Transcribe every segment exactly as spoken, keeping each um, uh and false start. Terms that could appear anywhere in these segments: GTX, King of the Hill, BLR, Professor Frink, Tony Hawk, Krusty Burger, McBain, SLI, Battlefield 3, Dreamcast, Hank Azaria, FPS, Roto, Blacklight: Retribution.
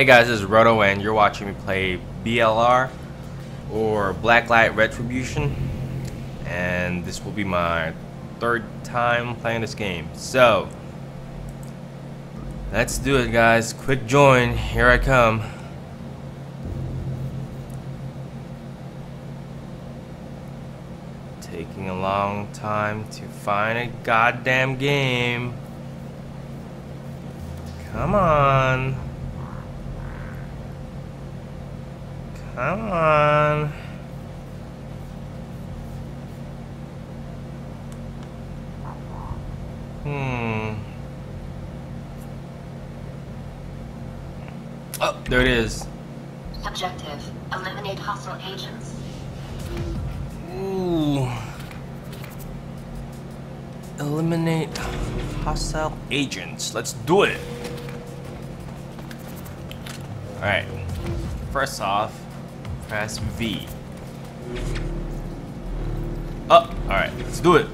Hey guys, this is Roto and you're watching me play B L R or Blacklight Retribution, and this will be my third time playing this game. So let's do it guys, quick join, here I come. Taking a long time to find a goddamn game. Come on. Come on. Hmm. Oh, there it is. Objective: eliminate hostile agents. Ooh. Eliminate hostile agents. Let's do it. Alright, first off, press V. Up. Oh, alright, let's do it.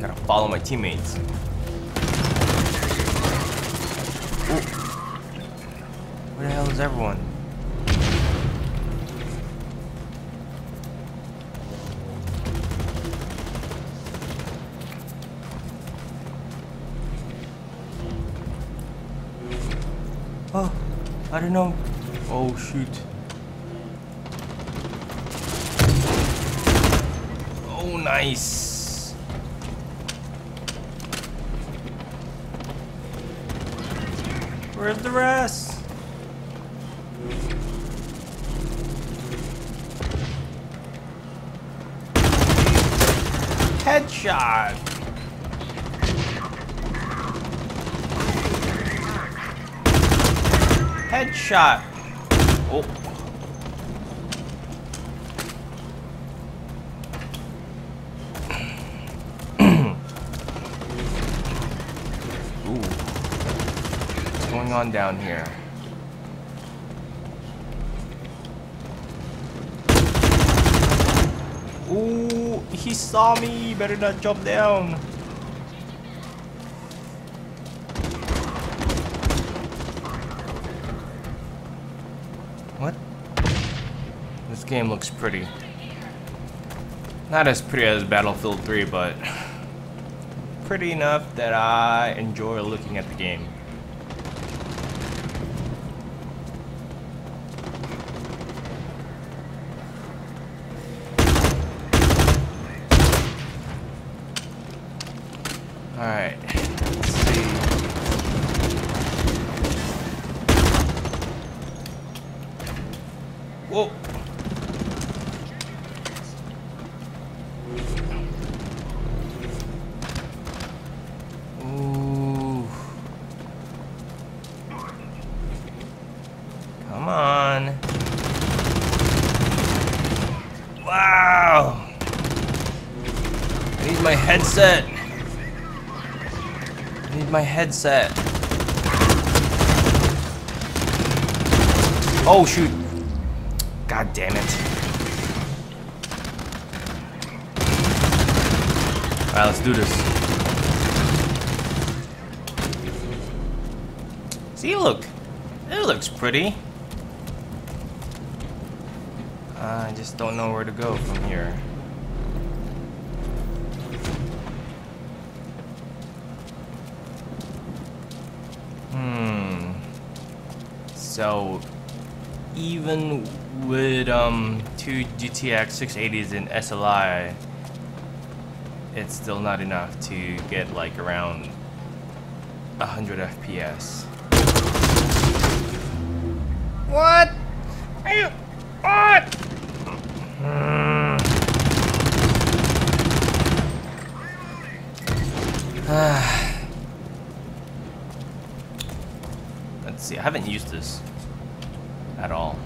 Gotta follow my teammates. Ooh. Where the hell is everyone? Oh, I don't know. Oh, shoot. Oh, nice. Where's the rest? Headshot. Headshot. Oh. Ooh. What's going on down here? Ooh, he saw me. Better not jump down. What? This game looks pretty. Not as pretty as Battlefield three, but pretty enough that I enjoy looking at the game. Alright, let's see. Whoa. Ooh. Come on. Wow. I need my headset. I need my headset. Oh, shoot. God damn it. Alright, let's do this. See, look. It looks pretty. Uh, I just don't know where to go from here. Hmm. So, even with um, two G T X six eighties and S L I, it's still not enough to get like around one hundred F P S. What? Are you? What? Mm. Let's see. I haven't used this at all,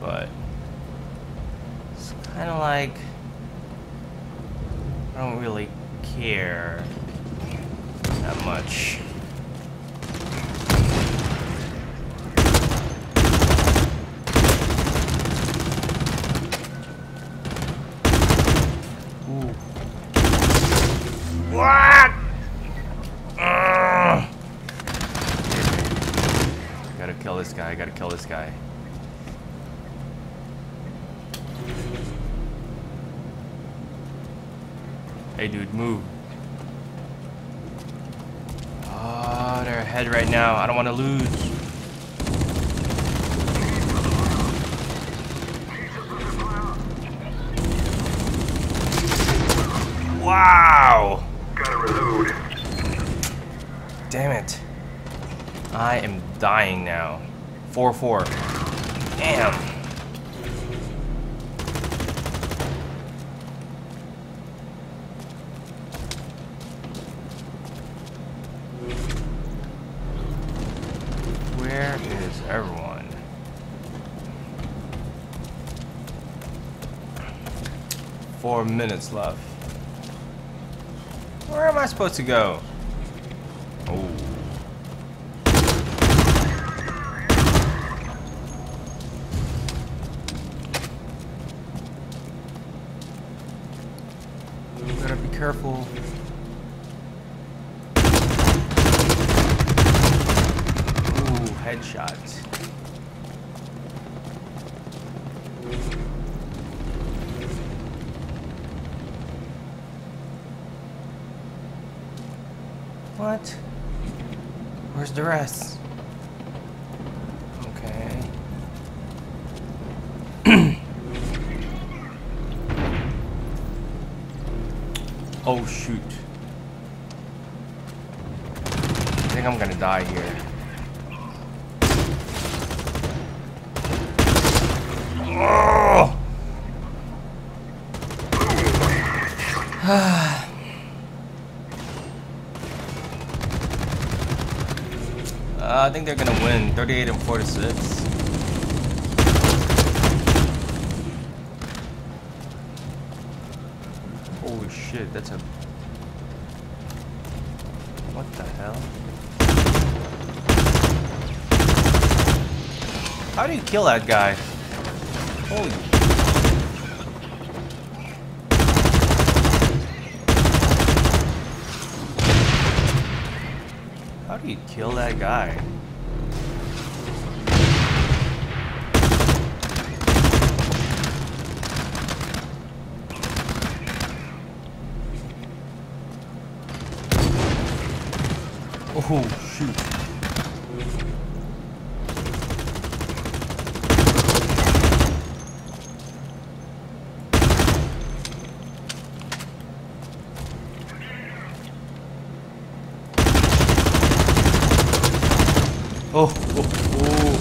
but it's kind of like I don't really care that much. Ooh. What? Uh, kill this guy. I gotta kill this guy. Hey, dude, move. Oh, they're ahead right now. I don't want to lose. Wow! Gotta reload. Damn it. I am dying now. four four. Damn. Where is everyone? Four minutes left. Where am I supposed to go? Oh. You gotta be careful. Ooh, headshots. What? Where's the rest? Okay. Oh shoot. I think I'm gonna die here. Oh! Ah. Uh, I think they're gonna win, thirty-eight and forty-six. Holy shit, that's a... What the hell? How do you kill that guy? Holy... How do you kill that guy? Oh, shoot. Oh, oh, oh.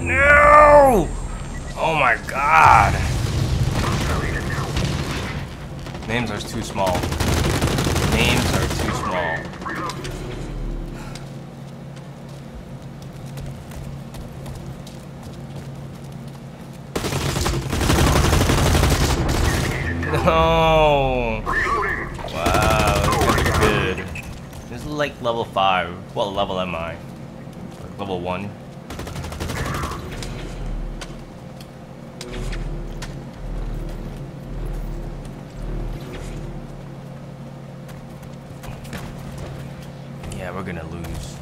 No! Oh my god. Names are too small. Names are too small. No. Wow, this is good. This is like level five. What level am I? Like level one. Yeah, we're gonna lose.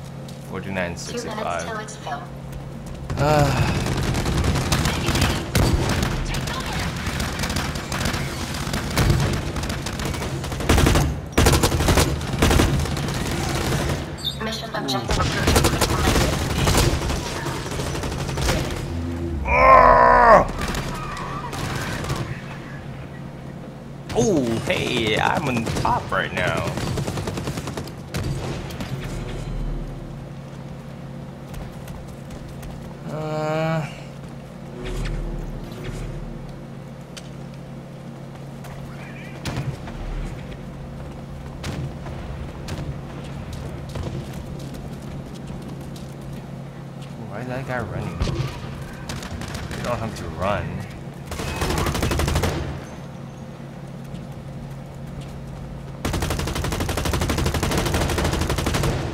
forty-nine sixty-five. Mission objective approved. Oh, hey, I'm on top right now. Uh, why is that guy running? You don't have to run.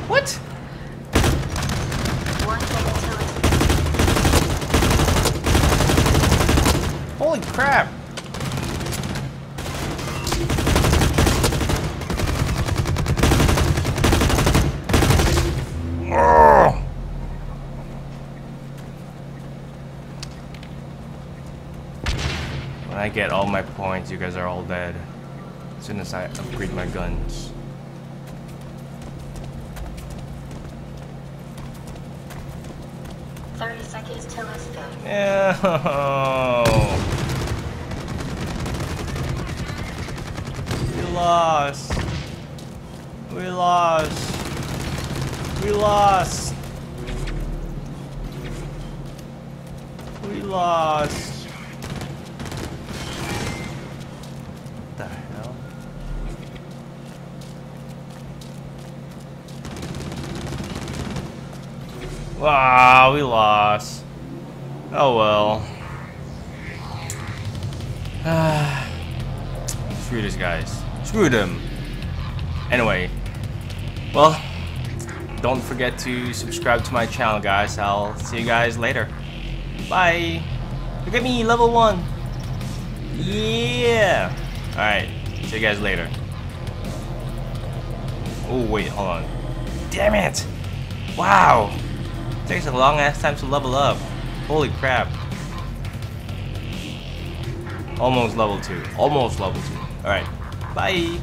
What? Holy crap! I get all my points, you guys are all dead. As soon as I upgrade my guns. thirty seconds till it's done. Yeah. We lost. We lost. We lost. We lost. What the hell? Wow, we lost. Oh well. Ah. Screw these guys. Screw them. Anyway. Well, don't forget to subscribe to my channel, guys. I'll see you guys later. Bye. Look at me, level one. Yeah. Alright, see you guys later. Oh, wait, hold on. Damn it. Wow. Takes a long ass time to level up. Holy crap. Almost level two. Almost level two. Alright. Bye.